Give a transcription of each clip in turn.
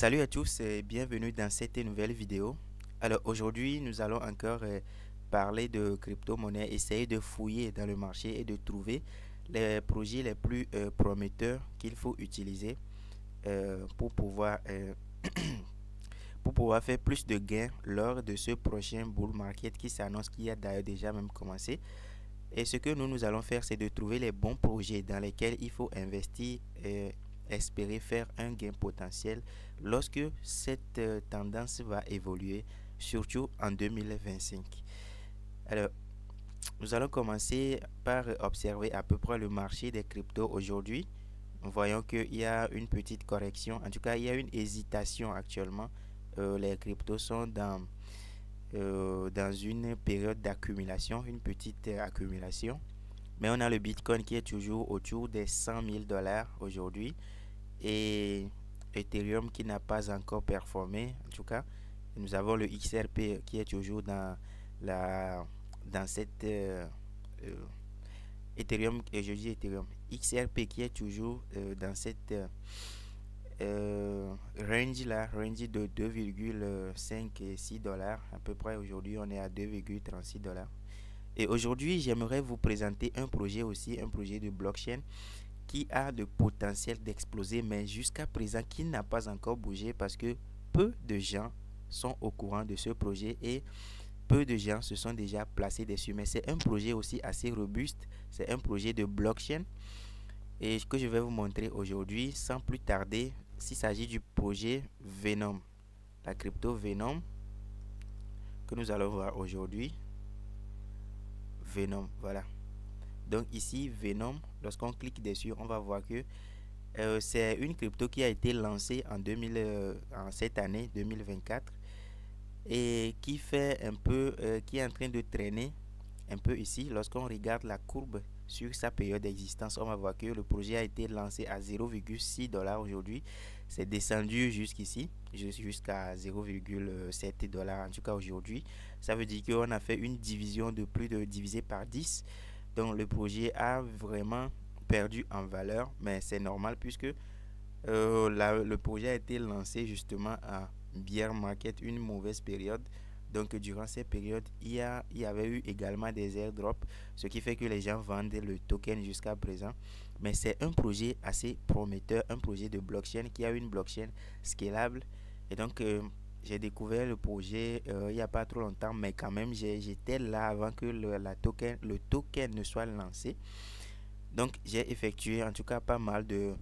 Salut à tous et bienvenue dans cette nouvelle vidéo. Alors aujourd'hui nous allons encore parler de crypto-monnaie, essayer de fouiller dans le marché et de trouver les projets les plus prometteurs qu'il faut utiliser pour pouvoir faire plus de gains lors de ce prochain bull market qui s'annonce, qui a d'ailleurs déjà même commencé. Et ce que nous allons faire, c'est de trouver les bons projets dans lesquels il faut investir et espérer faire un gain potentiel lorsque cette tendance va évoluer, surtout en 2025. Alors, nous allons commencer par observer à peu près le marché des cryptos aujourd'hui. Nous voyons qu'il y a une petite correction, en tout cas il y a une hésitation actuellement. Les cryptos sont dans une période d'accumulation, une petite accumulation. Mais on a le Bitcoin qui est toujours autour des 100 000 $ aujourd'hui. Et Ethereum qui n'a pas encore performé. En tout cas, nous avons le XRP qui est toujours XRP qui est toujours dans cette range de 2,5 et 6 $ à peu près. Aujourd'hui, on est à 2,36 $. Et aujourd'hui, j'aimerais vous présenter un projet aussi, un projet de blockchain qui a le potentiel d'exploser, mais jusqu'à présent, qui n'a pas encore bougé parce que peu de gens sont au courant de ce projet et peu de gens se sont déjà placés dessus. Mais c'est un projet aussi assez robuste, c'est un projet de blockchain et que je vais vous montrer aujourd'hui sans plus tarder. S'il s'agit du projet Venom, la crypto Venom que nous allons voir aujourd'hui. Venom, voilà. Donc ici Venom, lorsqu'on clique dessus, on va voir que c'est une crypto qui a été lancée en cette année 2024 et qui fait un peu qui est en train de traîner un peu ici. Lorsqu'on regarde la courbe sur sa période d'existence, on va voir que le projet a été lancé à 0,6 $ aujourd'hui. C'est descendu jusqu'ici, jusqu'à 0,7 $, en tout cas aujourd'hui. Ça veut dire qu'on a fait une division de plus de divisé par 10. Donc le projet a vraiment perdu en valeur, mais c'est normal puisque le projet a été lancé justement à bear market, une mauvaise période. Donc durant ces périodes, il y avait eu également des airdrops, ce qui fait que les gens vendaient le token jusqu'à présent. Mais c'est un projet assez prometteur, un projet de blockchain qui a une blockchain scalable. Et donc j'ai découvert le projet il n'y a pas trop longtemps, mais quand même j'étais là avant que le token ne soit lancé. Donc j'ai effectué en tout cas pas mal de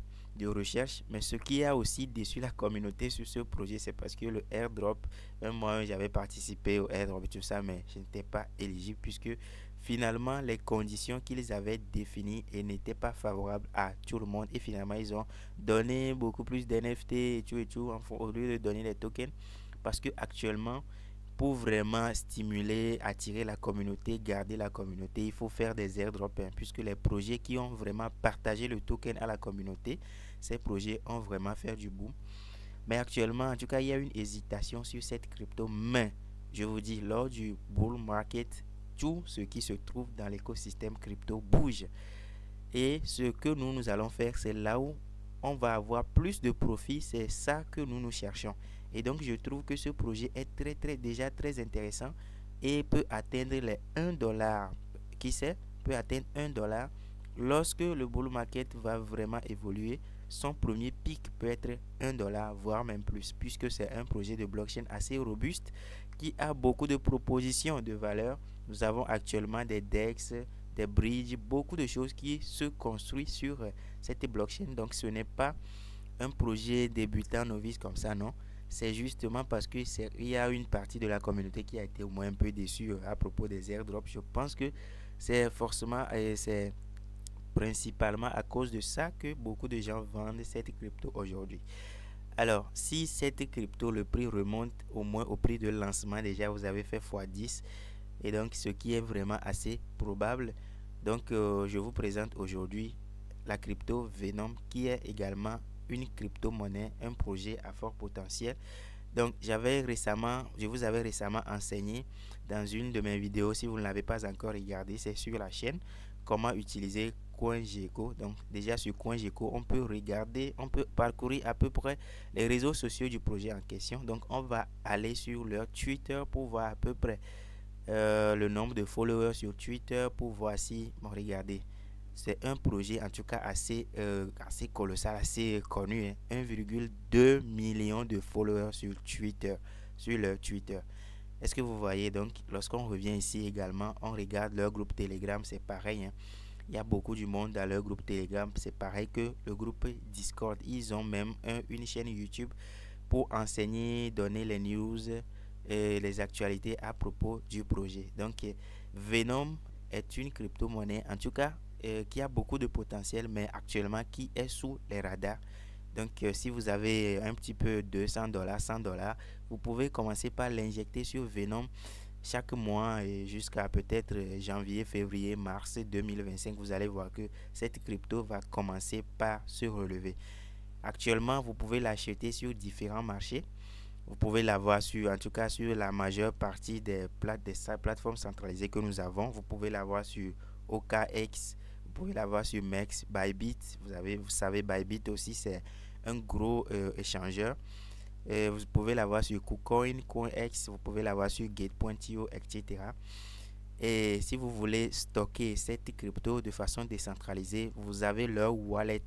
recherche, mais ce qui a aussi déçu la communauté sur ce projet, c'est parce que le airdrop, moi j'avais participé au airdrop et tout ça, mais je n'étais pas éligible puisque finalement les conditions qu'ils avaient définies n'étaient pas favorables à tout le monde et finalement ils ont donné beaucoup plus d'NFT et tout au lieu de donner les tokens, parce que actuellement pour vraiment stimuler, attirer la communauté, garder la communauté, il faut faire des airdrops, hein, puisque les projets qui ont vraiment partagé le token à la communauté, ces projets ont vraiment fait du boom. Mais actuellement, en tout cas, il y a une hésitation sur cette crypto. Mais je vous dis, lors du bull market, tout ce qui se trouve dans l'écosystème crypto bouge. Et ce que nous allons faire, c'est là où on va avoir plus de profit, c'est ça que nous cherchons. Et donc je trouve que ce projet est déjà très intéressant et peut atteindre les 1 $, qui sait, peut atteindre 1 $ lorsque le bull market va vraiment évoluer. Son premier pic peut être 1 $, voire même plus, puisque c'est un projet de blockchain assez robuste qui a beaucoup de propositions de valeur. Nous avons actuellement des DEX, des bridges, beaucoup de choses qui se construisent sur cette blockchain. Donc ce n'est pas un projet débutant novice comme ça, non. C'est justement parce que il y a une partie de la communauté qui a été au moins un peu déçue à propos des airdrops. Je pense que c'est forcément c'est principalement à cause de ça que beaucoup de gens vendent cette crypto aujourd'hui. Alors si cette crypto, le prix remonte au moins au prix de lancement, déjà vous avez fait x10, et donc ce qui est vraiment assez probable. Donc je vous présente aujourd'hui la crypto Venom, qui est également une crypto-monnaie, un projet à fort potentiel. Donc je vous avais récemment enseigné dans une de mes vidéos, si vous ne l'avez pas encore regardé, c'est sur la chaîne, comment utiliser CoinGecko. Donc déjà sur CoinGecko, on peut regarder, on peut parcourir à peu près les réseaux sociaux du projet en question. Donc on va aller sur leur Twitter pour voir à peu près le nombre de followers sur Twitter, pour voir si, bon, regardez, c'est un projet en tout cas assez, assez colossal, assez connu, hein, 1,2 million de followers sur Twitter, sur leur Twitter. Est-ce que vous voyez? Donc lorsqu'on revient ici également, on regarde leur groupe Telegram, c'est pareil, hein. Il y a beaucoup du monde dans leur groupe Telegram, c'est pareil que le groupe Discord. Ils ont même une chaîne YouTube pour enseigner, donner les news et les actualités à propos du projet. Donc Venom est une crypto-monnaie en tout cas qui a beaucoup de potentiel, mais actuellement qui est sous les radars. Donc si vous avez un petit peu $200, $100, vous pouvez commencer par l'injecter sur Venom chaque mois jusqu'à peut-être janvier, février, mars 2025. Vous allez voir que cette crypto va commencer par se relever. Actuellement, vous pouvez l'acheter sur différents marchés. Vous pouvez l'avoir sur, en tout cas sur la majeure partie des plateformes centralisées que nous avons. Vous pouvez l'avoir sur OKX. Vous pouvez l'avoir sur MEX, Bybit. Vous savez, Bybit aussi, c'est un gros échangeur. Et vous pouvez l'avoir sur KuCoin, CoinEx. Vous pouvez l'avoir sur Gate.io, etc. Et si vous voulez stocker cette crypto de façon décentralisée, vous avez leur wallet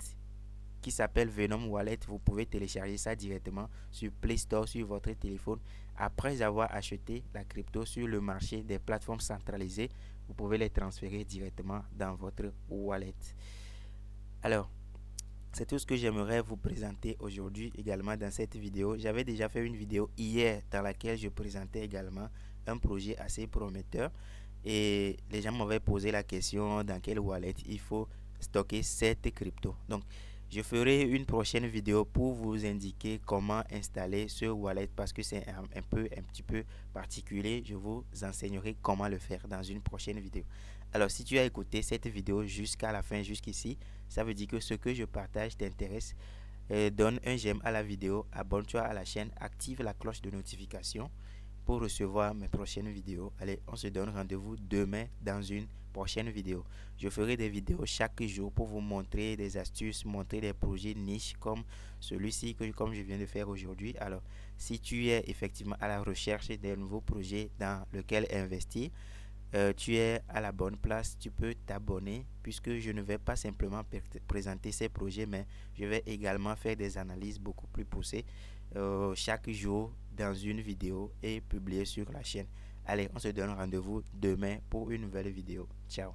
qui s'appelle Venom Wallet. Vous pouvez télécharger ça directement sur Play Store, sur votre téléphone. Après avoir acheté la crypto sur le marché des plateformes centralisées, vous pouvez les transférer directement dans votre wallet. Alors, c'est tout ce que j'aimerais vous présenter aujourd'hui également dans cette vidéo. J'avais déjà fait une vidéo hier dans laquelle je présentais également un projet assez prometteur. Et les gens m'avaient posé la question dans quel wallet il faut stocker cette crypto. Donc, je ferai une prochaine vidéo pour vous indiquer comment installer ce wallet, parce que c'est un petit peu particulier. Je vous enseignerai comment le faire dans une prochaine vidéo. Alors si tu as écouté cette vidéo jusqu'à la fin, jusqu'ici, ça veut dire que ce que je partage t'intéresse. Donne un j'aime à la vidéo, abonne-toi à la chaîne, active la cloche de notification pour recevoir mes prochaines vidéos. Allez, on se donne rendez-vous demain dans une prochaine vidéo. Je ferai des vidéos chaque jour pour vous montrer des astuces, montrer des projets niches comme celui-ci, comme je viens de faire aujourd'hui. Alors, si tu es effectivement à la recherche d'un nouveau projet dans lequel investir, tu es à la bonne place, tu peux t'abonner, puisque je ne vais pas simplement présenter ces projets, mais je vais également faire des analyses beaucoup plus poussées chaque jour dans une vidéo et publier sur la chaîne. Allez, on se donne rendez-vous demain pour une nouvelle vidéo. Ciao.